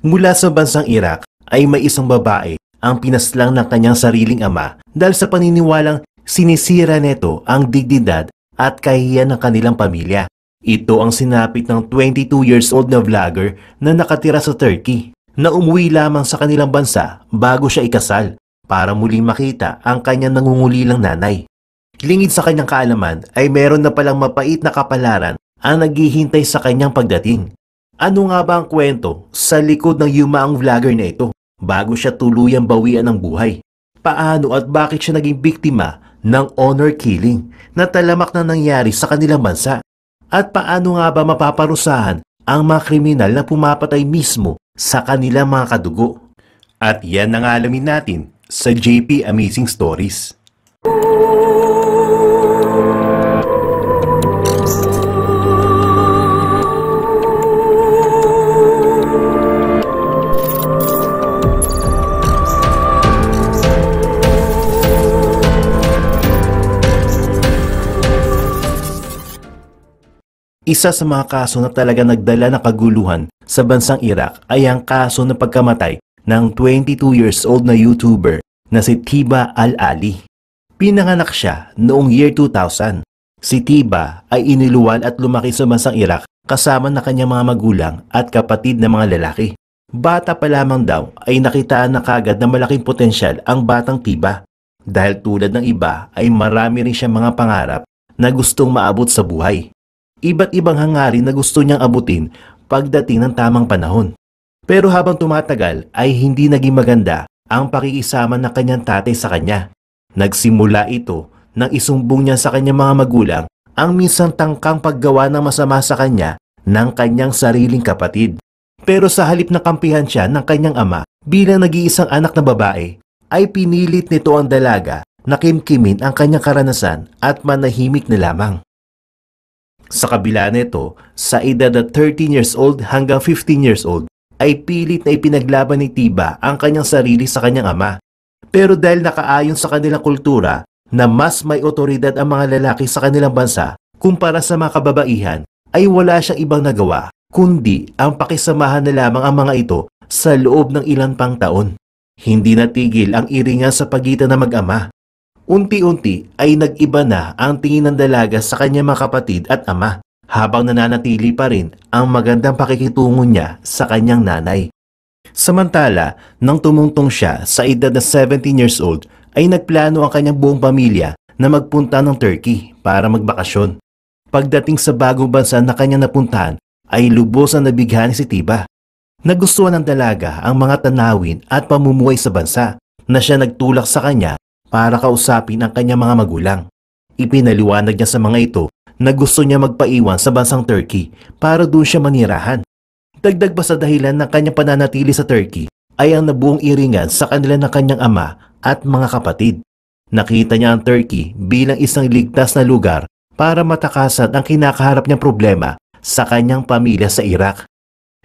mula sa bansang Iraq ay may isang babae ang pinaslang ng kanyang sariling ama dahil sa paniniwalang sinisira neto ang dignidad at kahihiyan ng kanilang pamilya. Ito ang sinapit ng 22 years old na vlogger na nakatira sa Turkey na umuwi lamang sa kanilang bansa bago siya ikasal para muling makita ang kanyang nangungulilang nanay. Lingid sa kanyang kaalaman ay meron na palang mapait na kapalaran ang naghihintay sa kanyang pagdating. Ano nga ba ang kwento sa likod ng yumaang vlogger na ito bago siya tuluyang bawian ng buhay? Paano at bakit siya naging biktima ng honor killing na talamak na nangyari sa kanilang bansa? At paano nga ba mapaparusahan ang mga kriminal na pumapatay mismo sa kanilang mga kadugo? At yan ang alamin natin sa Jp Amazing Stories. Isa sa mga kaso na talaga nagdala ng kaguluhan sa bansang Iraq ay ang kaso ng pagkamatay ng 22 years old na YouTuber na si Tiba Al-Ali. Pinanganak siya noong year 2000. Si Tiba ay iniluwal at lumaki sa bansang Iraq kasama na kanyang mga magulang at kapatid na mga lalaki. Bata pa lamang daw ay nakitaan na kagad na malaking potensyal ang batang Tiba dahil tulad ng iba ay marami rin siyang mga pangarap na gustong maabot sa buhay. Iba't ibang hangarin na gusto niyang abutin pagdating ng tamang panahon. Pero habang tumatagal ay hindi naging maganda ang pakikisama ng kanyang tatay sa kanya. Nagsimula ito nang isumbong niya sa kanyang mga magulang ang minsang tangkang paggawa ng masama sa kanya ng kanyang sariling kapatid. Pero sa halip na kampihan siya ng kanyang ama bilang nag-iisang anak na babae, ay pinilit nito ang dalaga na kimkimin ang kanyang karanasan at manahimik na lamang. Sa kabila nito, sa edad na 13 years old hanggang 15 years old, ay pilit na ipinaglaban ni Tiba ang kanyang sarili sa kanyang ama. Pero dahil nakaayon sa kanilang kultura na mas may otoridad ang mga lalaki sa kanilang bansa kumpara sa mga kababaihan, ay wala siyang ibang nagawa kundi ang pakisamahan na lamang ang mga ito sa loob ng ilan pang taon. Hindi natigil ang iringan sa pagitan ng mag-ama. Unti-unti ay nag-iba na ang tingin ng dalaga sa kanyang mga kapatid at ama habang nananatili pa rin ang magandang pakikitungo niya sa kanyang nanay. Samantala, nang tumungtong siya sa edad na 17 years old ay nagplano ang kanyang buong pamilya na magpunta ng Turkey para magbakasyon. Pagdating sa bagong bansa na kanyang napuntahan ay lubos ang nabighan si Tiba. Nagustuhan ng dalaga ang mga tanawin at pamumuhay sa bansa na siya nagtulak sa kanya para kausapin ang kanyang mga magulang. Ipinaliwanag niya sa mga ito na gusto niya magpaiwan sa bansang Turkey para doon siya manirahan. Dagdag pa sa dahilan ng kanyang pananatili sa Turkey ay ang nabuong iringan sa kanila ng kanyang ama at mga kapatid. Nakita niya ang Turkey bilang isang ligtas na lugar para matakasan ang kinakaharap niyang problema sa kanyang pamilya sa Iraq.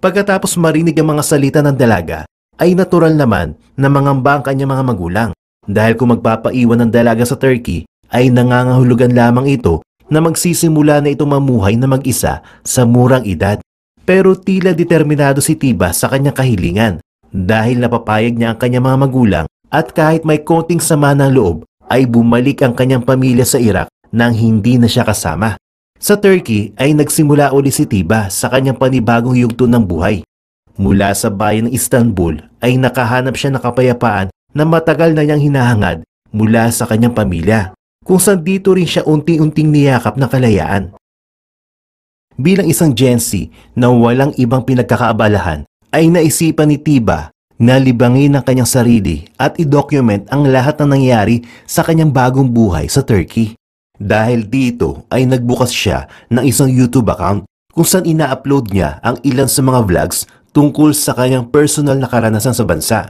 Pagkatapos marinig ang mga salita ng dalaga ay natural naman na mangamba ang kanyang mga magulang. Dahil kung magpapaiwan ng dalaga sa Turkey ay nangangahulugan lamang ito na magsisimula na itong mamuhay na mag-isa sa murang edad. Pero tila determinado si Tiba sa kanyang kahilingan dahil napapayag niya ang kanyang mga magulang at kahit may konting sama ng loob ay bumalik ang kanyang pamilya sa Iraq nang hindi na siya kasama. Sa Turkey ay nagsimula uli si Tiba sa kanyang panibagong yugto ng buhay. Mula sa bayan ng Istanbul ay nakahanap siya ng kapayapaan na matagal na niyang hinahangad mula sa kanyang pamilya, kung saan dito rin siya unti-unting niyakap na kalayaan. Bilang isang Gen Z na walang ibang pinagkakaabalahan, ay naisipan ni Tiba na libangin ang kanyang sarili at i-document ang lahat ng nangyari sa kanyang bagong buhay sa Turkey. Dahil dito ay nagbukas siya ng isang YouTube account kung saan ina-upload niya ang ilan sa mga vlogs tungkol sa kanyang personal na karanasan sa bansa.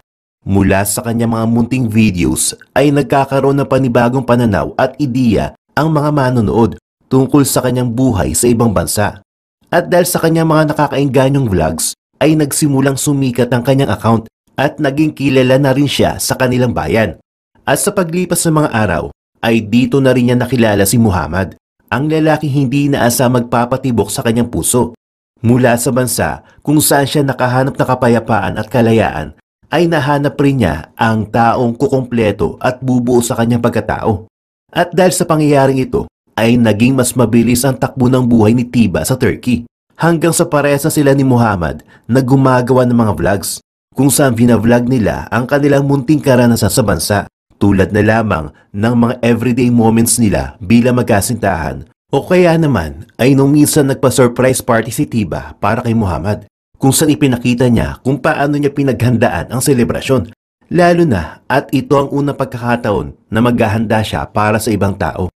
Mula sa kanyang mga munting videos ay nagkakaroon ng panibagong pananaw at ideya ang mga manonood tungkol sa kanyang buhay sa ibang bansa. At dahil sa kanyang mga nakakainganyong vlogs ay nagsimulang sumikat ang kanyang account at naging kilala na rin siya sa kanilang bayan. At sa paglipas ng mga araw ay dito na rin niya nakilala si Muhammad, ang lalaki hindi inaasa magpapatibok sa kanyang puso. Mula sa bansa kung saan siya nakahanap ng kapayapaan at kalayaan, ay nahanap rin niya ang taong kukumpleto at bubuo sa kanyang pagkatao. At dahil sa pangyayaring ito, ay naging mas mabilis ang takbo ng buhay ni Tiba sa Turkey. Hanggang sa parehas na sila ni Muhammad na gumagawa ng mga vlogs, kung saan vinavlog nila ang kanilang munting karanasan sa bansa, tulad na lamang ng mga everyday moments nila bilang magkasintahan, o kaya naman ay nung minsan nagpa-surprise party si Tiba para kay Muhammad, kung saan ipinakita niya kung paano niya pinaghandaan ang selebrasyon, lalo na at ito ang unang pagkakataon na maghahanda siya para sa ibang tao.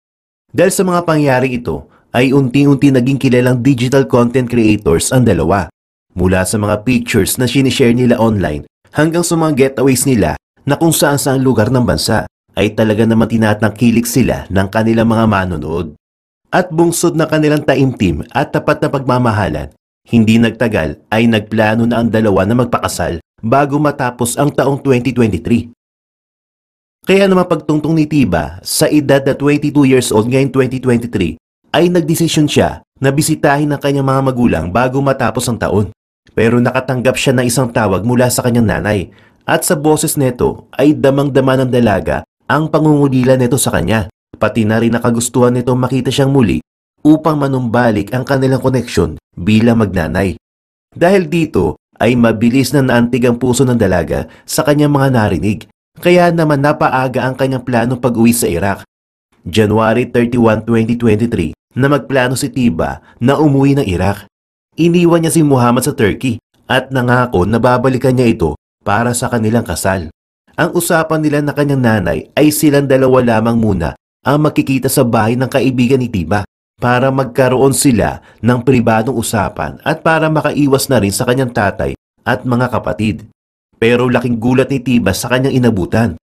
Dahil sa mga pangyari ito, ay unti-unti naging kilalang digital content creators ang dalawa. Mula sa mga pictures na sinishare nila online hanggang sa mga getaways nila na kung saan sa lugar ng bansa, ay talaga naman tinatangkilik sila ng kanilang mga manonood. At bungsod na kanilang taimtim at tapat na pagmamahalan, hindi nagtagal ay nagplano na ang dalawa na magpakasal bago matapos ang taong 2023. Kaya naman pagtungtong ni Tiba sa edad na 22 years old ngayong 2023, ay nagdesisyon siya na bisitahin ang kanyang mga magulang bago matapos ang taon. Pero nakatanggap siya ng isang tawag mula sa kanyang nanay, at sa boses nito ay damang-dama ng dalaga ang pangungulila nito sa kanya. Pati na rin nakagustuhan nito makita siyang muli upang manumbalik ang kanilang koneksyon bilang magnanay. Dahil dito ay mabilis na naantig ang puso ng dalaga sa kanyang mga narinig, kaya naman napaaga ang kanyang plano pag-uwi sa Iraq. January 31, 2023 na magplano si Tiba na umuwi ng Iraq. Iniwan niya si Muhammad sa Turkey at nangako na babalikan niya ito para sa kanilang kasal. Ang usapan nila na kanyang nanay ay silang dalawa lamang muna ang makikita sa bahay ng kaibigan ni Tiba para magkaroon sila ng pribadong usapan at para makaiwas na rin sa kanyang tatay at mga kapatid. Pero laking gulat ni Tiba sa kanyang inabutan.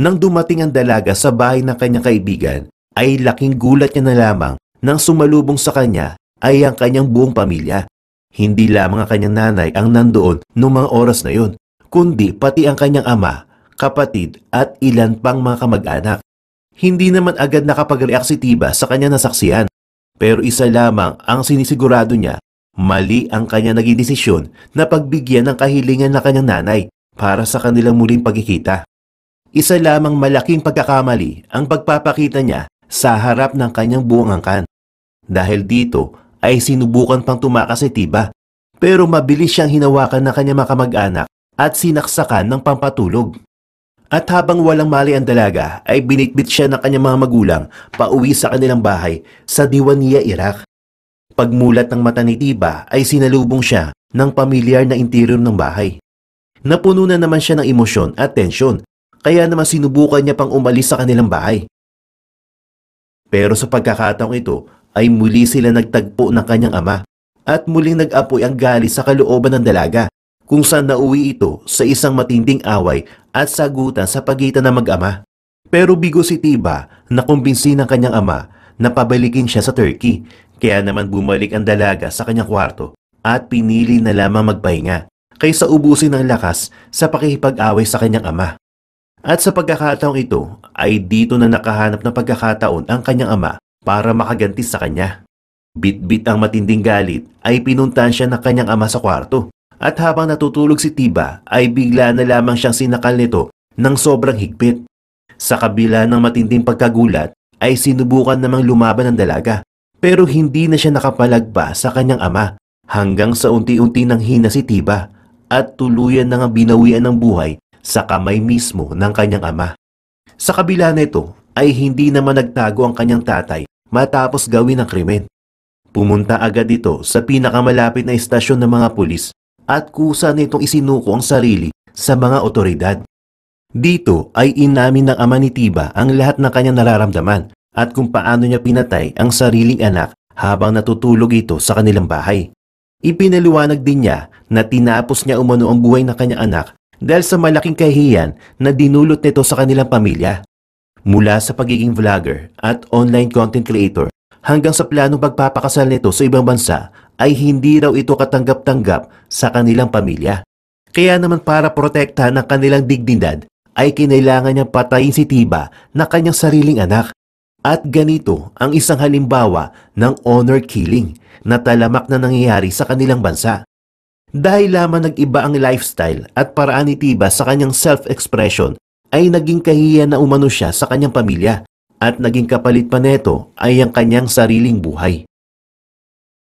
Nang dumating ang dalaga sa bahay ng kanyang kaibigan, ay laking gulat niya na lamang nang sumalubong sa kanya ay ang kanyang buong pamilya. Hindi lamang ang kanyang nanay ang nandoon noong mga oras na yun, kundi pati ang kanyang ama, kapatid at ilan pang mga kamag-anak. Hindi naman agad nakapag-react si Tiba sa kanyang nasaksihan, pero isa lamang ang sinisigurado niya, mali ang kanyang naging desisyon na pagbigyan ng kahilingan ng kanyang nanay para sa kanilang muling pagkikita. Isa lamang malaking pagkakamali ang pagpapakita niya sa harap ng kanyang buong angkan. Dahil dito ay sinubukan pang tumakas si Tiba, pero mabilis siyang hinawakan ng kanyang mga kamag-anak at sinaksakan ng pampatulog. At habang walang mali ang dalaga ay binitbit siya ng kanyang mga magulang pauwi sa kanilang bahay sa Diwania, Iraq. Pagmulat ng mata ni Tiba ay sinalubong siya ng pamilyar na interior ng bahay. Napuno na naman siya ng emosyon at tensyon, kaya naman sinubukan niya pang umalis sa kanilang bahay. Pero sa pagkakataong ito ay muli sila nagtagpo ng kanyang ama at muling nag-apoy ang galit sa kalooban ng dalaga, kung saan nauwi ito sa isang matinding away at sagutan sa pagitan ng mag-ama. Pero bigo si Tiba na kumbinsi ng kanyang ama na pabalikin siya sa Turkey, kaya naman bumalik ang dalaga sa kanyang kwarto at pinili na lamang magpahinga kaysa ubusin ng lakas sa pakikipag-away sa kanyang ama. At sa pagkakataong ito ay dito na nakahanap ng pagkakataon ang kanyang ama para makaganti sa kanya. Bitbit ang matinding galit ay pinuntahan siya ng kanyang ama sa kwarto, at habang natutulog si Tiba ay bigla na lamang siyang sinakal nito ng sobrang higpit. Sa kabila ng matinding pagkagulat ay sinubukan namang lumaban ang dalaga, pero hindi na siya nakapalagpa sa kanyang ama, hanggang sa unti-unti nang hina si Tiba at tuluyan na nga binawian ng buhay sa kamay mismo ng kanyang ama. Sa kabila nito ay hindi naman nagtago ang kanyang tatay matapos gawin ang krimen. Pumunta agad ito sa pinakamalapit na istasyon ng mga pulis at kusa nitong isinuko ang sarili sa mga otoridad. Dito ay inamin ng ama ni Tiba ang lahat ng kanyang nararamdaman at kung paano niya pinatay ang sariling anak habang natutulog ito sa kanilang bahay. Ipinaliwanag din niya na tinapos niya umano ang buhay ng kanyang anak dahil sa malaking kahihiyan na dinulot nito sa kanilang pamilya. Mula sa pagiging vlogger at online content creator hanggang sa planong pagpapakasal nito sa ibang bansa, ay hindi raw ito katanggap-tanggap sa kanilang pamilya. Kaya naman para protektahan ang kanilang dignidad ay kinailangan niyang patayin si Tiba na kanyang sariling anak. At ganito ang isang halimbawa ng honor killing na talamak na nangyayari sa kanilang bansa. Dahil lamang nag-iba ang lifestyle at paraan ni Tiba sa kanyang self-expression, ay naging kahihiyan na umano siya sa kanyang pamilya at naging kapalit pa neto ay ang kanyang sariling buhay.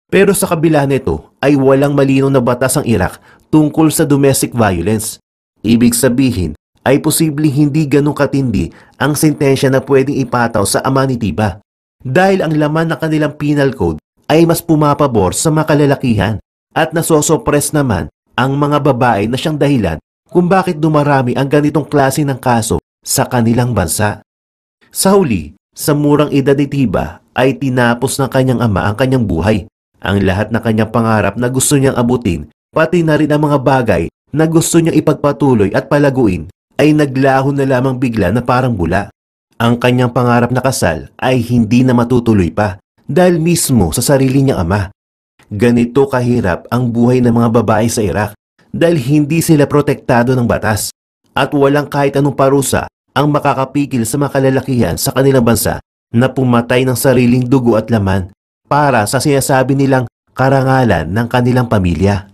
Pero sa kabila nito ay walang malinaw na batas ang Iraq tungkol sa domestic violence. Ibig sabihin ay posibleng hindi ganong katindi ang sentensya na pwedeng ipataw sa ama ni Tiba dahil ang laman ng kanilang penal code ay mas pumapabor sa mga kalalakihan at nasosopress naman ang mga babae na siyang dahilan kung bakit dumarami ang ganitong klase ng kaso sa kanilang bansa. Sa huli, sa murang edad ni Tiba ay tinapos ng kanyang ama ang kanyang buhay, ang lahat na kanyang pangarap na gusto niyang abutin, pati na rin ang mga bagay na gusto niyang ipagpatuloy at palaguin ay naglaho na lamang bigla na parang bula. Ang kanyang pangarap na kasal ay hindi na matutuloy pa dahil mismo sa sarili niyang ama. Ganito kahirap ang buhay ng mga babae sa Iraq dahil hindi sila protektado ng batas at walang kahit anong parusa ang makakapigil sa mga kalalakihan sa kanilang bansa na pumatay ng sariling dugo at laman para sa sinasabi nilang karangalan ng kanilang pamilya.